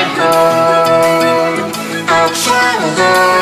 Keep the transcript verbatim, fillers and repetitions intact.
I'll try to go.